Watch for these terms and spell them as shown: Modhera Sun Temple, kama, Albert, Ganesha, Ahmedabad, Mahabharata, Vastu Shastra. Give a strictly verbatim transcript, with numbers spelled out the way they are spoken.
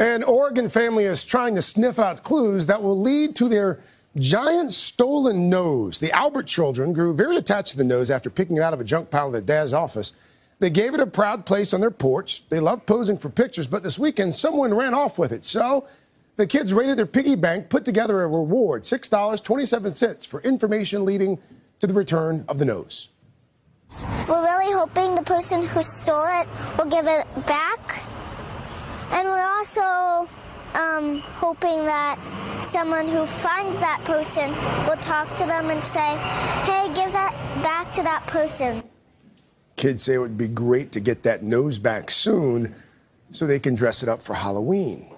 An Oregon family is trying to sniff out clues that will lead to their giant stolen nose. The Albert children grew very attached to the nose after picking it out of a junk pile in their dad's office. They gave it a proud place on their porch. They love posing for pictures, but this weekend someone ran off with it. So the kids raided their piggy bank, put together a reward, six dollars and twenty-seven cents for information leading to the return of the nose. We're really hoping the person who stole it will give it back. And we're also um, hoping that someone who finds that person will talk to them and say, hey, give that back to that person. Kids say it would be great to get that nose back soon so they can dress it up for Halloween.